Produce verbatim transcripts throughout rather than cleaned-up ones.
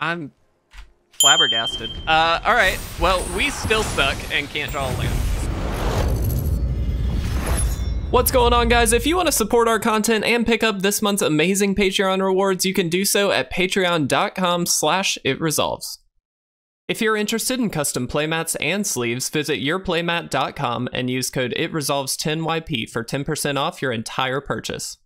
I'm flabbergasted. Uh, all right. Well, we still suck and can't draw a land. What's going on, guys? If you want to support our content and pick up this month's amazing Patreon rewards, you can do so at patreon dot com slash it resolves. If you're interested in custom playmats and sleeves, visit your playmat dot com and use code it resolves ten Y P for ten percent off your entire purchase.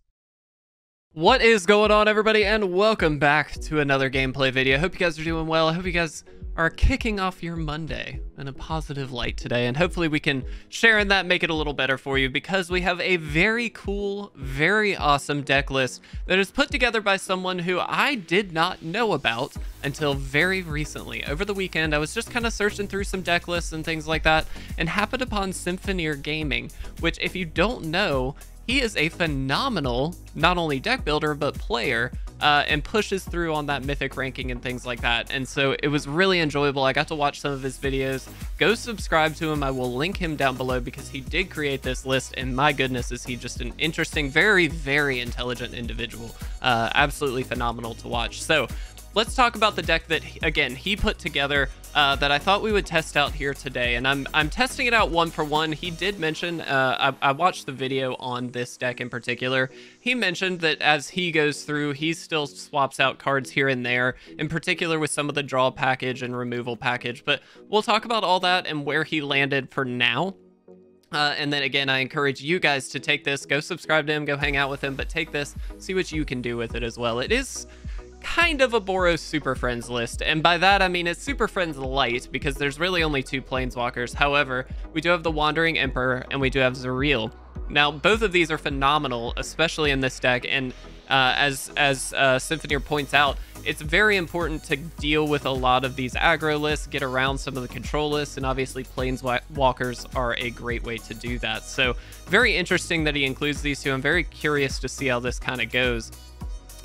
What is going on, everybody, and welcome back to another gameplay video. I hope you guys are doing well. I hope you guys are kicking off your Monday in a positive light today, and hopefully we can share in that, make it a little better for you, because we have a very cool, very awesome deck list that is put together by someone who I did not know about until very recently. Over the weekend, I was just kind of searching through some deck lists and things like that, and happened upon Symphoneers Gaming, which, if you don't know, he is a phenomenal, not only deck builder, but player, uh, and pushes through on that mythic ranking and things like that. And so it was really enjoyable. I got to watch some of his videos. Go subscribe to him. I will link him down below because he did create this list. And my goodness, is he just an interesting, very, very intelligent individual. Uh, absolutely phenomenal to watch. So let's talk about the deck that, again, he put together. Uh, that I thought we would test out here today, and I'm I'm testing it out one for one. He did mention, uh, I, I watched the video on this deck in particular. He mentioned that as he goes through, he still swaps out cards here and there, in particular with some of the draw package and removal package. But we'll talk about all that and where he landed for now. Uh, and then again, I encourage you guys to take this, go subscribe to him, go hang out with him, but take this, see what you can do with it as well. It is kind of a Boros Super Friends list, and by that I mean it's Super Friends light because there's really only two planeswalkers. However, we do have the Wandering Emperor and we do have Zariel. Now, both of these are phenomenal, especially in this deck, and uh, as as uh, Symphoneers points out, it's very important to deal with a lot of these aggro lists, get around some of the control lists, and obviously planeswalkers are a great way to do that. So very interesting that he includes these two. I'm very curious to see how this kind of goes.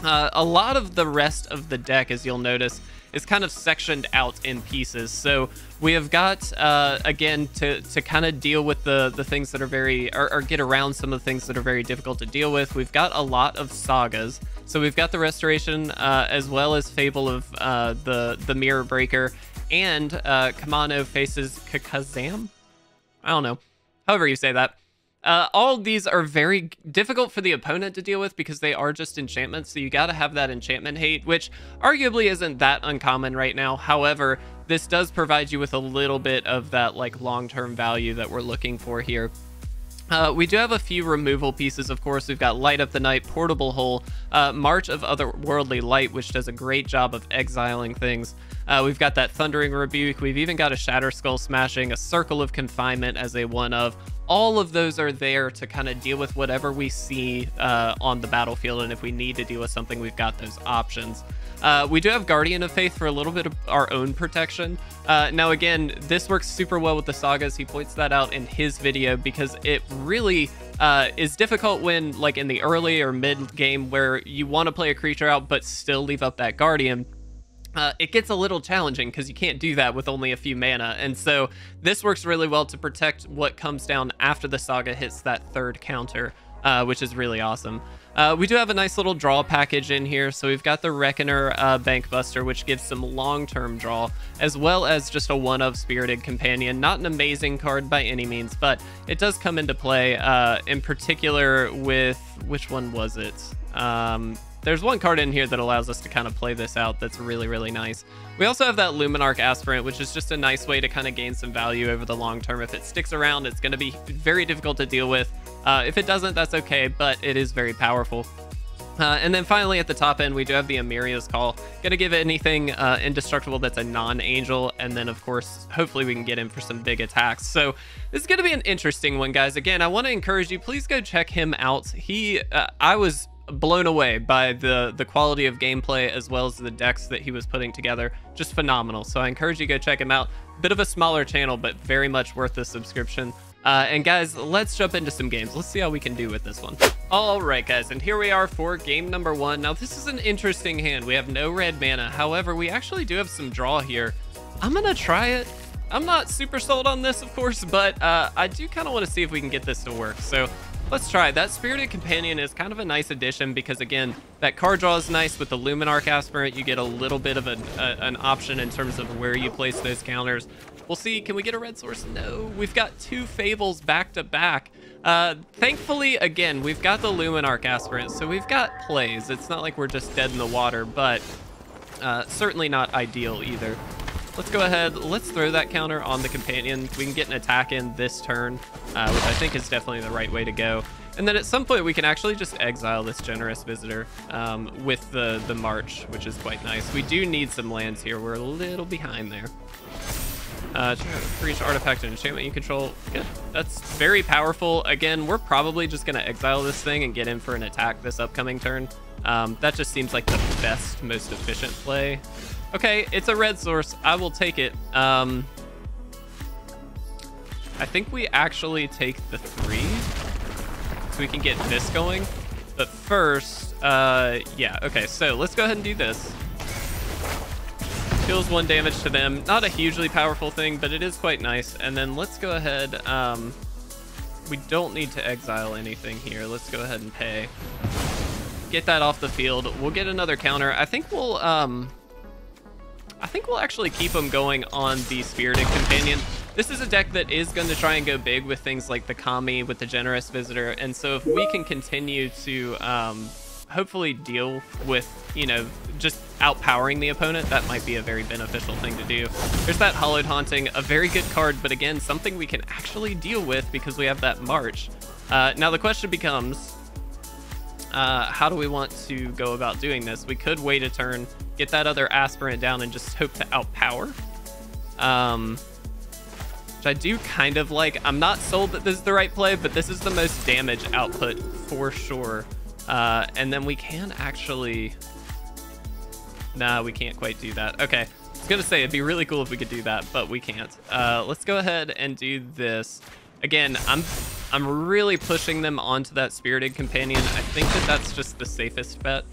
Uh, a lot of the rest of the deck, as you'll notice, is kind of sectioned out in pieces. So we have got, uh, again, to, to kind of deal with the, the things that are very, or, or get around some of the things that are very difficult to deal with. We've got a lot of sagas. So we've got the Restoration, uh, as well as Fable of uh, the, the Mirror-Breaker, and uh, Kumano Faces Kakkazan? I don't know. However you say that. Uh, all of these are very difficult for the opponent to deal with because they are just enchantments, so you gotta have that enchantment hate, which arguably isn't that uncommon right now. However, this does provide you with a little bit of that like long-term value that we're looking for here. Uh, we do have a few removal pieces, of course. We've got Light Up the Night, Portable Hole, uh, March of Otherworldly Light, which does a great job of exiling things. Uh, we've got that Thundering Rebuke. We've even got a Shatterskull Smashing, a Circle of Confinement as a one of. All of those are there to kind of deal with whatever we see uh, on the battlefield, and if we need to deal with something, we've got those options. Uh, we do have Guardian of Faith for a little bit of our own protection. Uh, now again, this works super well with the sagas. He points that out in his video because it really uh, is difficult when, like, in the early or mid game where you want to play a creature out but still leave up that Guardian. Uh, it gets a little challenging because you can't do that with only a few mana, and so this works really well to protect what comes down after the saga hits that third counter, uh, which is really awesome. Uh, we do have a nice little draw package in here, so we've got the Reckoner uh, Bankbuster, which gives some long-term draw, as well as just a one-of Spirited Companion. Not an amazing card by any means, but it does come into play, uh, in particular with... which one was it? Um... There's one card in here that allows us to kind of play this out that's really, really nice. We also have that Luminarch Aspirant, which is just a nice way to kind of gain some value over the long term. If it sticks around, it's going to be very difficult to deal with. Uh, if it doesn't, that's okay, but it is very powerful. Uh, and then finally, at the top end, we do have the Emeria's Call. Going to give anything uh, indestructible that's a non-angel. And then, of course, hopefully we can get in for some big attacks. So this is going to be an interesting one, guys. Again, I want to encourage you, please go check him out. He, uh, I was... blown away by the the quality of gameplay as well as the decks that he was putting together. Just phenomenal. So I encourage you to go check him out. Bit of a smaller channel, but very much worth the subscription. Uh, and guys, let's jump into some games. Let's see how we can do with this one. All right, guys, and here we are for game number one. Now, this is an interesting hand. We have no red mana. However, we actually do have some draw here. I'm gonna try it. I'm not super sold on this, of course, but uh, I do kind of want to see if we can get this to work. So Let's try. That Spirited Companion is kind of a nice addition because, again, that card draw is nice. With the Luminarch Aspirant, you get a little bit of a, a, an option in terms of where you place those counters. We'll see. Can we get a red source? No. We've got two Fables back to back. Uh, thankfully, again, we've got the Luminarch Aspirant, so we've got plays. It's not like we're just dead in the water, but uh, certainly not ideal either. Let's go ahead. Let's throw that counter on the Companion. We can get an attack in this turn, uh, which I think is definitely the right way to go. And then at some point, we can actually just exile this Generous Visitor um, with the, the March, which is quite nice. We do need some lands here. We're a little behind there. Uh, for each artifact and enchantment you control. Good. That's very powerful. Again, we're probably just going to exile this thing and get in for an attack this upcoming turn. Um, that just seems like the best, most efficient play. Okay, it's a red source. I will take it. Um, I think we actually take the three so we can get this going. But first, uh, yeah, okay, so let's go ahead and do this. Deals one damage to them. Not a hugely powerful thing, but it is quite nice. And then let's go ahead. Um, we don't need to exile anything here. Let's go ahead and pay. Get that off the field. We'll get another counter. I think we'll... Um, I think we'll actually keep them going on the Spirited Companion. This is a deck that is going to try and go big with things like the Kami, with the Generous Visitor, and so if we can continue to um, hopefully deal with, you know, just outpowering the opponent, that might be a very beneficial thing to do. There's that Hallowed Haunting, a very good card, but again, something we can actually deal with because we have that March. Uh, now the question becomes... Uh, how do we want to go about doing this? We could wait a turn, get that other Aspirant down, and just hope to outpower. Um, which I do kind of like. I'm not sold that this is the right play, but this is the most damage output for sure. Uh, and then we can actually... Nah, we can't quite do that. Okay, I was going to say, it'd be really cool if we could do that, but we can't. Uh, let's go ahead and do this. Again, I'm... I'm really pushing them onto that Spirited Companion. I think that that's just the safest bet.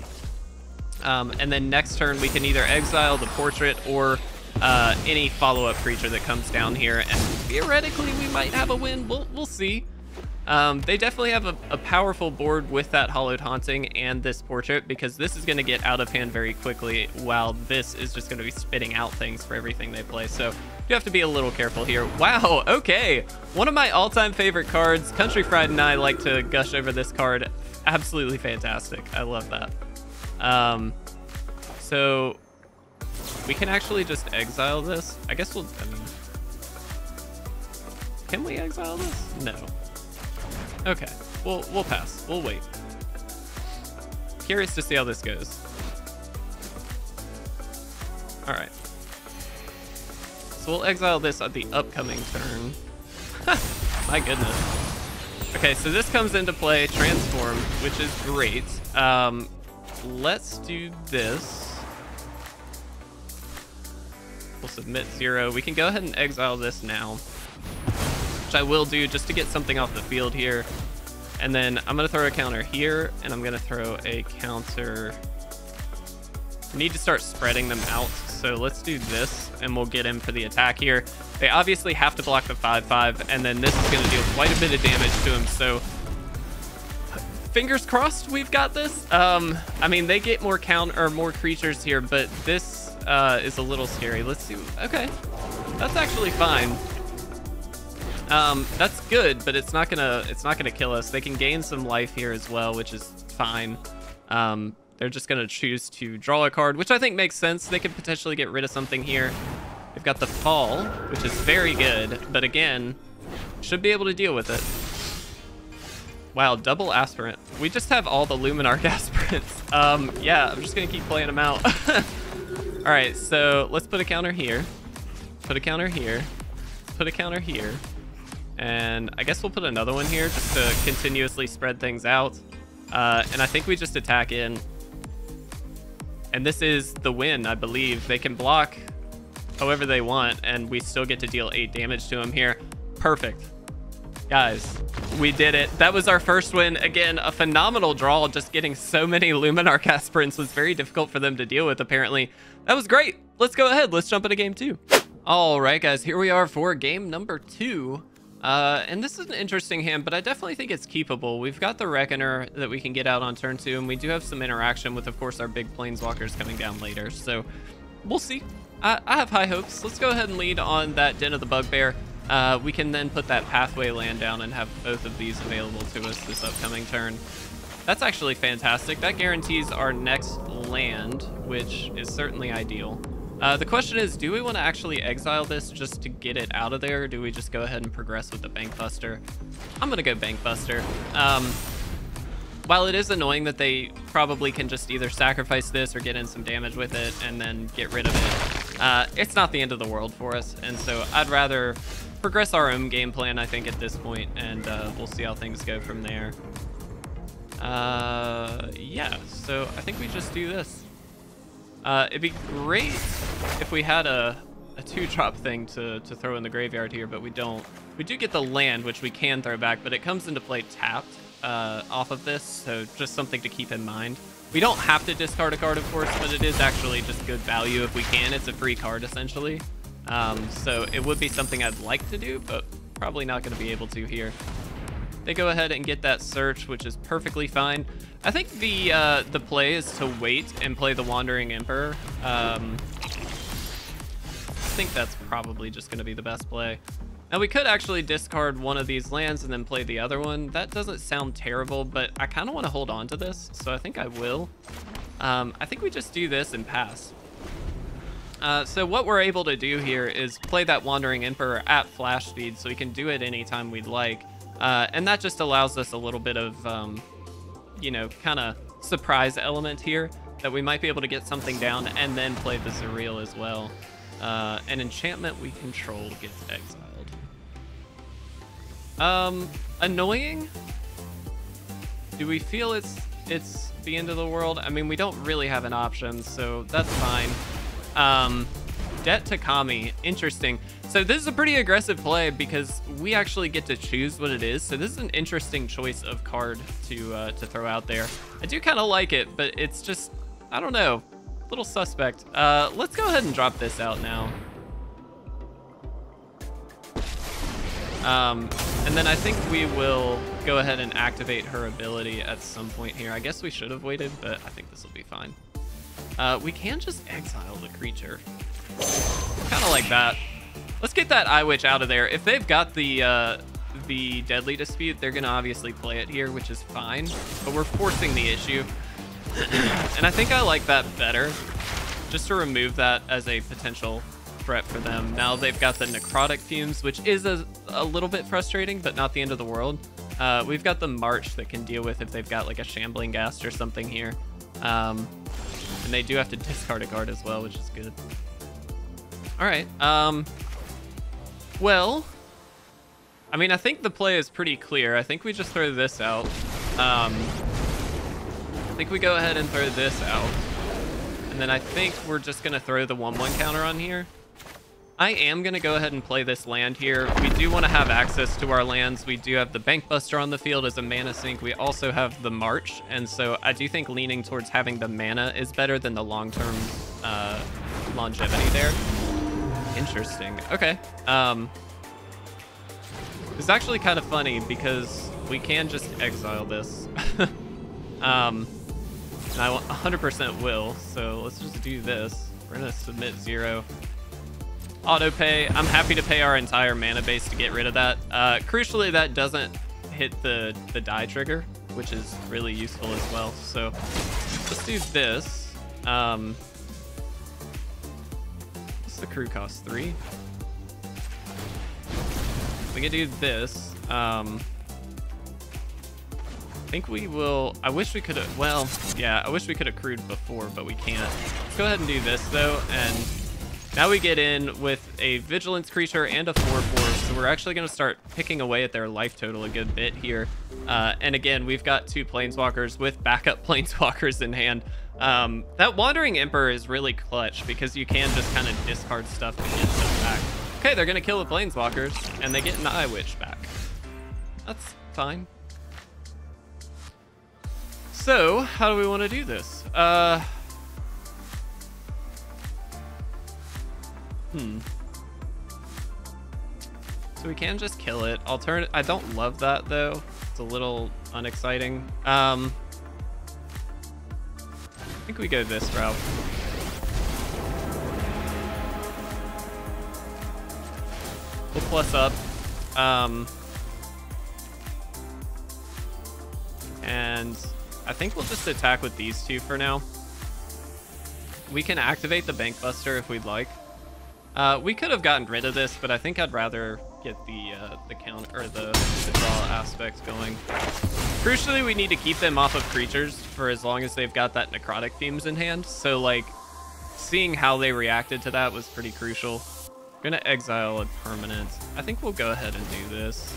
Um, and then next turn, we can either exile the Portrait or uh, any follow-up creature that comes down here. And theoretically, we might have a win. We'll, we'll see. Um, they definitely have a, a powerful board with that Hallowed Haunting and this Portrait, because this is going to get out of hand very quickly, while this is just going to be spitting out things for everything they play. So you have to be a little careful here. Wow, okay. One of my all-time favorite cards. Country Fried and I like to gush over this card. Absolutely fantastic. I love that. Um, so we can actually just exile this. I guess we'll... I mean, can we exile this? No. Okay, we'll, we'll pass. We'll wait. Curious to see how this goes. All right. So we'll exile this at the upcoming turn. My goodness. Okay, so this comes into play, Transform, which is great. Um, let's do this. We'll submit zero. We can go ahead and exile this now. I will do just to get something off the field here, and then I'm gonna throw a counter here, and I'm gonna throw a counter. I need to start spreading them out, so let's do this and we'll get in for the attack here. They obviously have to block the five five, and then this is gonna deal quite a bit of damage to them, so fingers crossed we've got this. um I mean, they get more count or more creatures here, but this uh is a little scary. Let's see. Okay, that's actually fine. Um, that's good, but it's not gonna it's not gonna kill us. They can gain some life here as well, which is fine. Um, they're just gonna choose to draw a card, which I think makes sense. They could potentially get rid of something here. They've got the Fall, which is very good, but again, should be able to deal with it. Wow, double Aspirant. We just have all the Luminarch Aspirants. Um, yeah, I'm just gonna keep playing them out. All right, so let's put a counter here. Put a counter here. Put a counter here. And I guess we'll put another one here just to continuously spread things out. Uh, and I think we just attack in. And this is the win, I believe. They can block however they want, and we still get to deal eight damage to them here. Perfect. Guys, we did it. That was our first win. Again, a phenomenal draw. Just getting so many Luminarch Aspirants was very difficult for them to deal with, apparently. That was great. Let's go ahead. Let's jump into game two. All right, guys. Here we are for game number two. Uh, and this is an interesting hand, but I definitely think it's keepable. We've got the Reckoner that we can get out on turn two, and we do have some interaction with, of course, our big Planeswalkers coming down later. So we'll see. I, I have high hopes. Let's go ahead and lead on that Den of the Bugbear. Uh, we can then put that Pathway land down and have both of these available to us this upcoming turn. That's actually fantastic. That guarantees our next land, which is certainly ideal. Uh, the question is, do we want to actually exile this just to get it out of there, or do we just go ahead and progress with the Bankbuster? I'm going to go Bankbuster. Um, while it is annoying that they probably can just either sacrifice this or get in some damage with it and then get rid of it, uh, it's not the end of the world for us. And so I'd rather progress our own game plan, I think, at this point, and uh, we'll see how things go from there. Uh, yeah, so I think we just do this. Uh, it'd be great if we had a, a two-drop thing to, to throw in the graveyard here, but we don't. We do get the land, which we can throw back, but it comes into play tapped uh, off of this, so just something to keep in mind. We don't have to discard a card, of course, but it is actually just good value if we can. It's a free card, essentially. Um, so it would be something I'd like to do, but probably not going to be able to here. They go ahead and get that search, which is perfectly fine. I think the uh, the play is to wait and play the Wandering Emperor. Um, I think that's probably just going to be the best play. Now, we could actually discard one of these lands and then play the other one. That doesn't sound terrible, but I kind of want to hold on to this, so I think I will. Um, I think we just do this and pass. Uh, so what we're able to do here is play that Wandering Emperor at flash speed, so we can do it anytime we'd like. Uh, and that just allows us a little bit of, um, you know, kind of surprise element here, that we might be able to get something down and then play the Zariel as well. Uh, an enchantment we control gets exiled. Um, annoying? Do we feel it's, it's the end of the world? I mean, we don't really have an option, so that's fine. Um... Debt to Kami, interesting. So this is a pretty aggressive play because we actually get to choose what it is. So this is an interesting choice of card to uh, to throw out there. I do kind of like it, but it's just, I don't know, a little suspect. Uh, let's go ahead and drop this out now. Um, and then I think we will go ahead and activate her ability at some point here. I guess we should have waited, but I think this will be fine. Uh, we can just exile the creature. Kind of like that. Let's get that Eye Witch out of there. If they've got the uh, the Deadly Dispute, they're going to obviously play it here, which is fine. But we're forcing the issue. And I think I like that better, just to remove that as a potential threat for them. Now they've got the Necrotic Fumes, which is a, a little bit frustrating, but not the end of the world. Uh, we've got the March that can deal with if they've got like a Shambling Ghast or something here. Um, and they do have to discard a card as well, which is good. All right. Um, well, I mean, I think the play is pretty clear. I think we just throw this out. Um, I think we go ahead and throw this out. And then I think we're just going to throw the one one counter on here. I am going to go ahead and play this land here. We do want to have access to our lands. We do have the Bankbuster on the field as a mana sink. We also have the March. And so I do think leaning towards having the mana is better than the long-term uh, longevity there. Interesting. Okay. Um, it's actually kind of funny because we can just exile this. um, and I one hundred percent will. So let's just do this. We're going to submit zero. Auto pay. I'm happy to pay our entire mana base to get rid of that. Uh, crucially, that doesn't hit the, the die trigger, which is really useful as well. So let's do this. Um, The crew costs three. We can do this. Um, I think we will. I wish we could have. Well, yeah, I wish we could have crewed before, but we can't. Let's go ahead and do this though, and now we get in with a vigilance creature and a four four. So we're actually going to start picking away at their life total a good bit here. Uh, and again, we've got two Planeswalkers with backup Planeswalkers in hand. Um, that Wandering Emperor is really clutch because you can just kind of discard stuff to get stuff back. Okay, they're going to kill the Planeswalkers, and they get an Eye Witch back. That's fine. So, how do we want to do this? Uh, hmm. so we can just kill it. Alternate, I don't love that though. It's a little unexciting. Um, I think we go this route. We'll plus up. Um, and I think we'll just attack with these two for now. We can activate the Bankbuster if we'd like. Uh, we could have gotten rid of this, but I think I'd rather get the uh, the count or the, the draw aspect going. Crucially, we need to keep them off of creatures for as long as they've got that Necrotic Fumes in hand. So, like, seeing how they reacted to that was pretty crucial. We're gonna exile a permanent. I think we'll go ahead and do this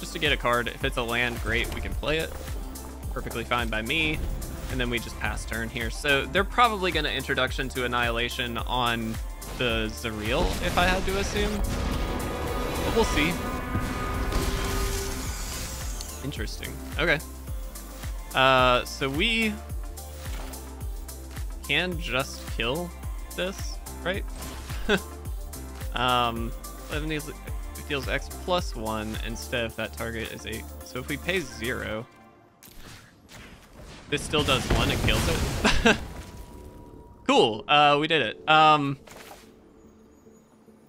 just to get a card. If it's a land, great, we can play it. Perfectly fine by me. And then we just pass turn here. So they're probably gonna Introduction to Annihilation on the Zariel, if I had to assume. But we'll see. Interesting. Okay. Uh, so we can just kill this, right? um, eleven deals X plus one instead if that target is eight. So if we pay zero, this still does one and kills it. Cool. Uh, we did it. Um,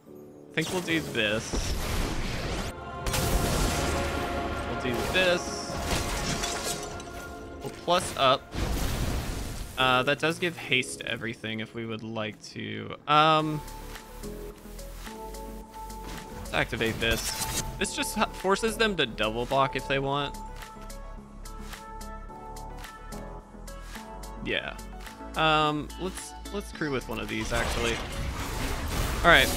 I think we'll do this. We'll do this. We'll plus up. Uh, that does give haste to everything if we would like to. Um, let's activate this. This just forces them to double block if they want. Yeah. Um, let's let's crew with one of these actually. All right.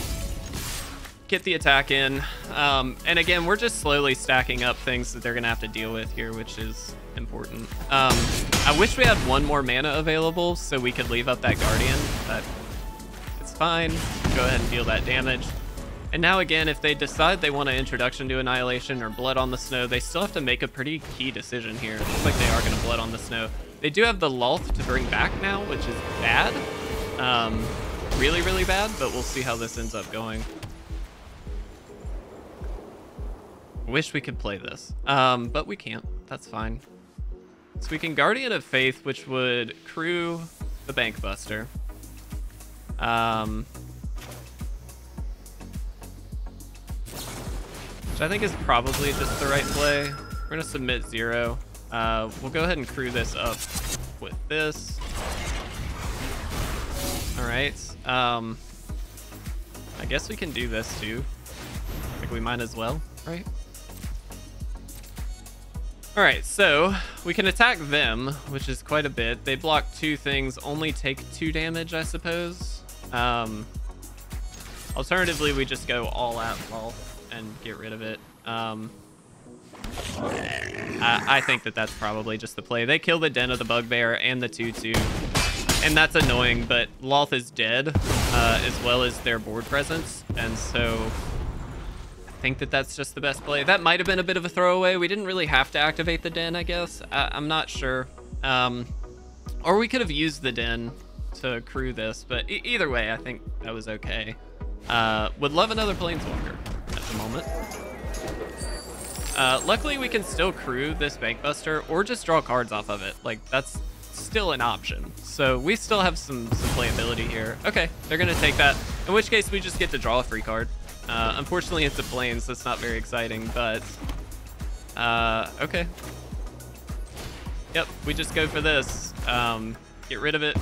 Get the attack in. Um, and again, we're just slowly stacking up things that they're gonna have to deal with here, which is important. Um, I wish we had one more mana available so we could leave up that Guardian, but it's fine. Go ahead and deal that damage. And now again, if they decide they want an Introduction to Annihilation or Blood on the Snow, they still have to make a pretty key decision here. It looks like they are gonna Blood on the Snow. They do have the Lolth to bring back now, which is bad. Um, really, really bad, but we'll see how this ends up going. Wish we could play this, um, but we can't. That's fine. So we can Guardian of Faith, which would crew the Bankbuster. Um, which I think is probably just the right play. We're gonna submit zero. Uh, we'll go ahead and crew this up with this. All right. Um, I guess we can do this too. I think we might as well, right? All right, so we can attack them, which is quite a bit. They block two things, only take two damage, I suppose. Um, alternatively, we just go all out Lolth and get rid of it. Um, I, I think that that's probably just the play. They kill the Den of the Bugbear and the two two, and that's annoying, but Lolth is dead, uh, as well as their board presence, and so think that that's just the best play. That might have been a bit of a throwaway. We didn't really have to activate the Den, I guess. I I'm not sure. Um, or we could have used the Den to crew this, but e either way, I think that was okay. Uh, would love another Planeswalker at the moment. Uh, luckily, we can still crew this Bankbuster or just draw cards off of it. Like, that's still an option. So we still have some, some playability here. Okay, they're gonna take that, in which case we just get to draw a free card. Uh, unfortunately, it's a plane, so it's not very exciting, but, uh, okay. Yep, we just go for this, um, get rid of it,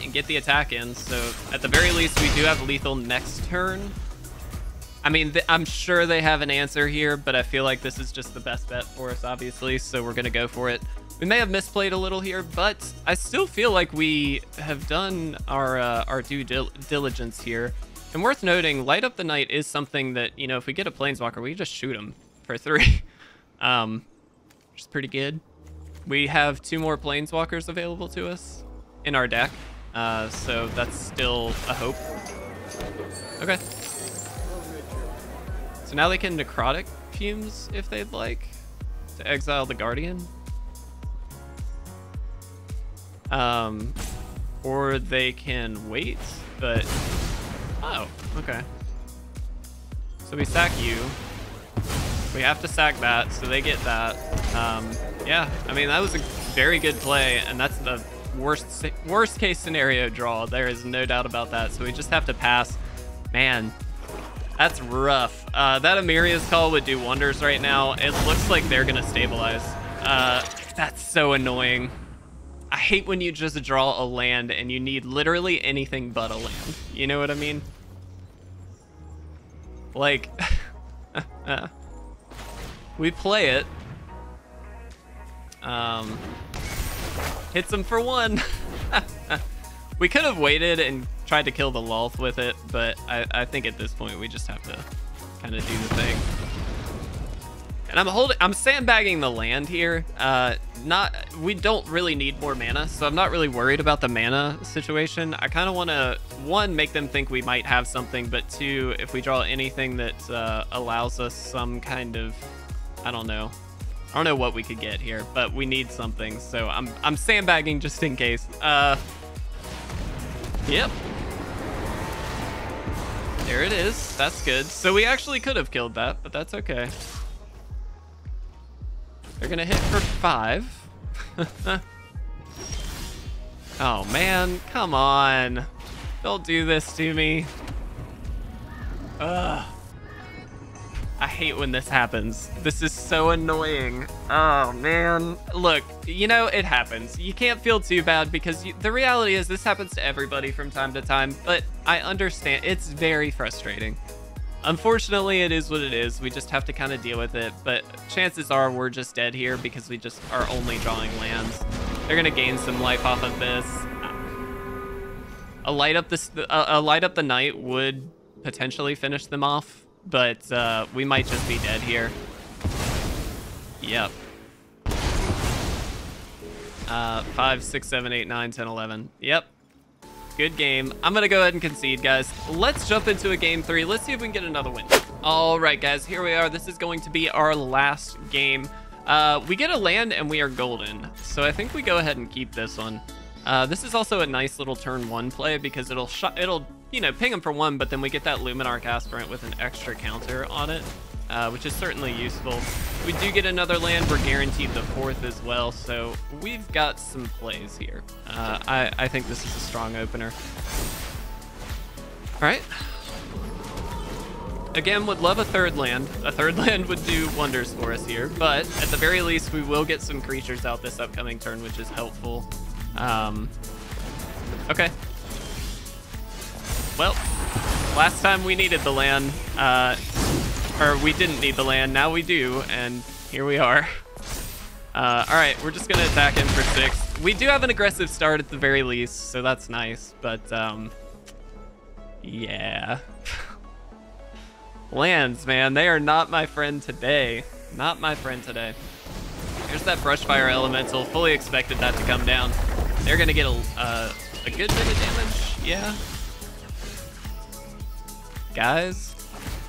and get the attack in. So, at the very least, we do have lethal next turn. I mean, th I'm sure they have an answer here, but I feel like this is just the best bet for us, obviously, so we're gonna go for it. We may have misplayed a little here, but I still feel like we have done our, uh, our due dil diligence here. And worth noting, Light Up the Night is something that, you know, if we get a Planeswalker, we just shoot him for three, um, which is pretty good. We have two more Planeswalkers available to us in our deck, uh, so that's still a hope. Okay. So now they can Necrotic Fumes, if they'd like, to exile the Guardian. Um, or they can wait, but... Oh, okay. So we sack you. We have to sack that, so they get that. Um, yeah, I mean, that was a very good play, and that's the worst worst case scenario draw. There is no doubt about that. So we just have to pass. Man, that's rough. Uh, that Emeria's Call would do wonders right now. It looks like they're gonna stabilize. Uh, that's so annoying. I hate when you just draw a land and you need literally anything but a land. You know what I mean? Like, uh, we play it. Um, hits him for one. We could have waited and tried to kill the Lolth with it, but I, I think at this point we just have to kind of do the thing. And I'm holding, I'm sandbagging the land here. Uh, not, we don't really need more mana, so I'm not really worried about the mana situation. I kind of want to, one, make them think we might have something, but two, if we draw anything that uh, allows us some kind of, I don't know, I don't know what we could get here, but we need something. So I'm, I'm sandbagging just in case. Uh, yep. There it is. That's good. So we actually could have killed that, but that's okay. They're gonna hit for five. Oh man, come on. Don't do this to me. Ugh. I hate when this happens. This is so annoying. Oh man. Look, you know, it happens. You can't feel too bad because you, the reality is this happens to everybody from time to time, but I understand. It's very frustrating. Unfortunately, it is what it is. We just have to kind of deal with it, but chances are we're just dead here because we just are only drawing lands. They're gonna gain some life off of this. A light up this, a light up the night would potentially finish them off, but uh, we might just be dead here. Yep. Uh, five, six, seven, eight, nine, ten, eleven. Yep. Good game. I'm gonna go ahead and concede, guys. Let's jump into a game three. Let's see if we can get another win. All right, guys, here we are. This is going to be our last game. Uh, we get a land and we are golden. So I think we go ahead and keep this one. Uh, this is also a nice little turn one play because it'll, it'll you know, ping them for one, but then we get that Luminarch Aspirant with an extra counter on it, uh, which is certainly useful. We do get another land. We're guaranteed the fourth as well, so we've got some plays here. Uh, I, I think this is a strong opener. All right. Again, would love a third land. A third land would do wonders for us here, but at the very least, we will get some creatures out this upcoming turn, which is helpful. Um, okay. Well, last time we needed the land, uh, or we didn't need the land, now we do, and here we are. Uh, all right, we're just gonna attack him for six. We do have an aggressive start at the very least, so that's nice, but um, yeah. Lands, man, they are not my friend today. Not my friend today. Here's that Brushfire Elemental, fully expected that to come down. They're gonna get a, uh, a good bit of damage, yeah. Guys,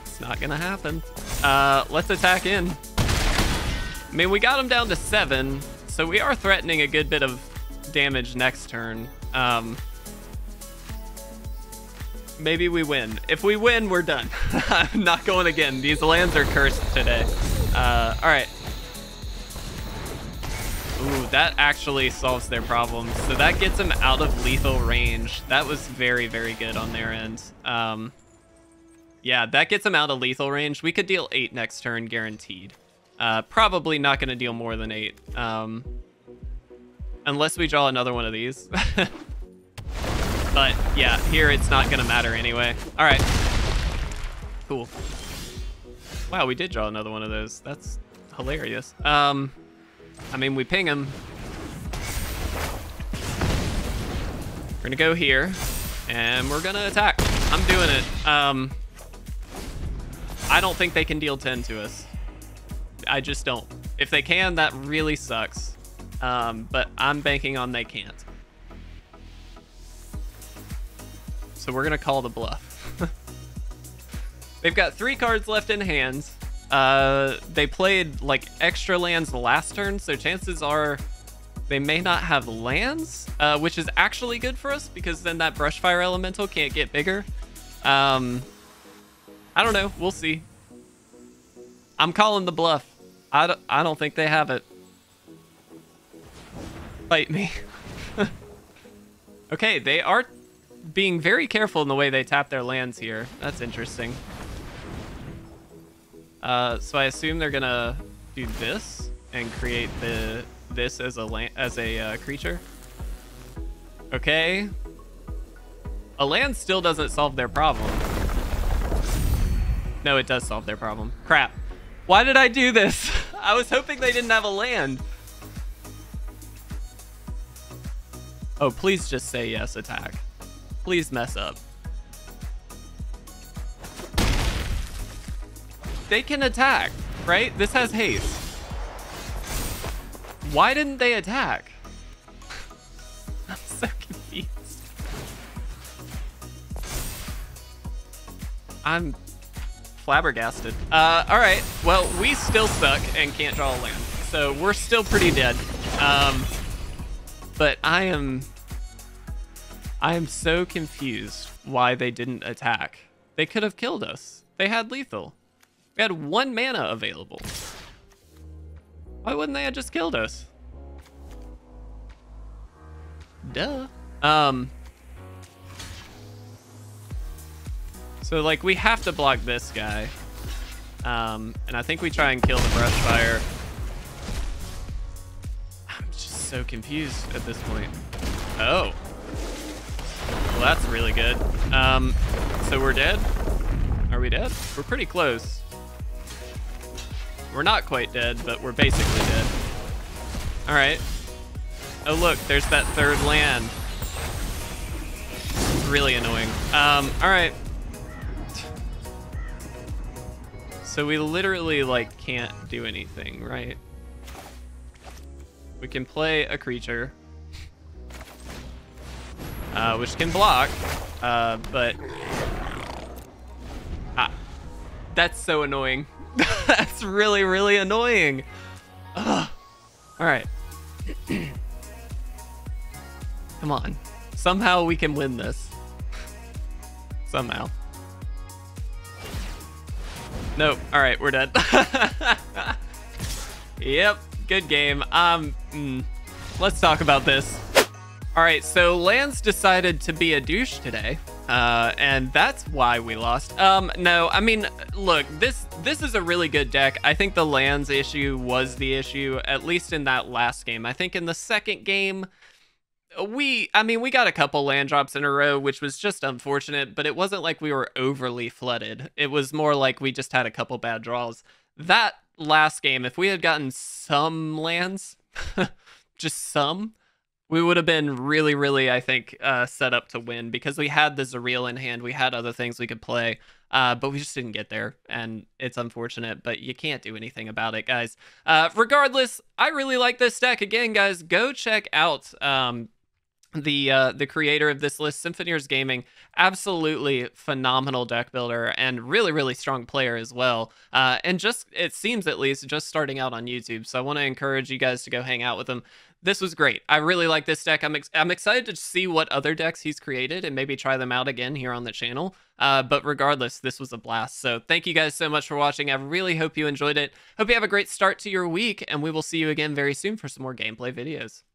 it's not gonna happen. Uh, let's attack in. I mean, we got them down to seven, so we are threatening a good bit of damage next turn. Um, maybe we win. If we win, we're done. I'm not going again. These lands are cursed today. Uh, all right. Ooh, that actually solves their problem. So that gets them out of lethal range. That was very, very good on their end. Um, Yeah, that gets them out of lethal range. We could deal eight next turn, guaranteed. Uh, probably not going to deal more than eight. Um, unless we draw another one of these. But, yeah, here it's not going to matter anyway. All right. Cool. Wow, we did draw another one of those. That's hilarious. Um, I mean, we ping him. We're going to go here, and we're going to attack. I'm doing it. Um... I don't think they can deal ten to us. I just don't. If they can, that really sucks. Um, but I'm banking on they can't. So we're gonna call the bluff. They've got three cards left in hand. Uh, they played like extra lands last turn, so chances are they may not have lands, uh, which is actually good for us because then that Brushfire Elemental can't get bigger. Um, I don't know. We'll see. I'm calling the bluff. I don't, I don't think they have it. Fight me. Okay, they are being very careful in the way they tap their lands here. That's interesting. Uh, so I assume they're gonna do this and create the this as a land, as a uh, creature. Okay. A land still doesn't solve their problem. No, it does solve their problem. Crap. Why did I do this? I was hoping they didn't have a land. Oh, please just say yes, attack. Please mess up. They can attack, right? This has haste. Why didn't they attack? I'm so confused. I'm flabbergasted. Uh, all right, well, we still suck and can't draw a land. So we're still pretty dead. Um, but I am, I am so confused why they didn't attack. They could have killed us. They had lethal. We had one mana available. Why wouldn't they have just killed us? Duh. Um. So, like, we have to block this guy. Um, and I think we try and kill the Brushfire. I'm just so confused at this point. Oh. Well, that's really good. Um, so we're dead? Are we dead? We're pretty close. We're not quite dead, but we're basically dead. All right. Oh, look, there's that third land. It's really annoying. Um, all right. So we literally, like, can't do anything, right? We can play a creature, uh, which can block, uh, but... Ah, that's so annoying. That's really, really annoying. Ugh. All right. Come on. Somehow we can win this. Somehow. Nope. All right, we're dead. Yep. Good game. Um, mm, let's talk about this. All right, so Lance decided to be a douche today. Uh, and that's why we lost. Um, no, I mean, look, this this is a really good deck. I think the lands issue was the issue, at least in that last game. I think in the second game, we, I mean, we got a couple land drops in a row, which was just unfortunate, but it wasn't like we were overly flooded. It was more like we just had a couple bad draws. That last game, if we had gotten some lands, just some, we would have been really, really, I think, uh, set up to win because we had the Zariel in hand. We had other things we could play, uh, but we just didn't get there. And it's unfortunate, but you can't do anything about it, guys. Uh, regardless, I really like this deck. Again, guys, go check out um, the uh, the creator of this list, Symphoneers Gaming. Absolutely phenomenal deck builder and really, really strong player as well. Uh, and just, it seems at least, just starting out on YouTube. So I want to encourage you guys to go hang out with him. This was great. I really like this deck. I'm ex I'm excited to see what other decks he's created and maybe try them out again here on the channel. Uh, but regardless, this was a blast. So thank you guys so much for watching. I really hope you enjoyed it. Hope you have a great start to your week, and we will see you again very soon for some more gameplay videos.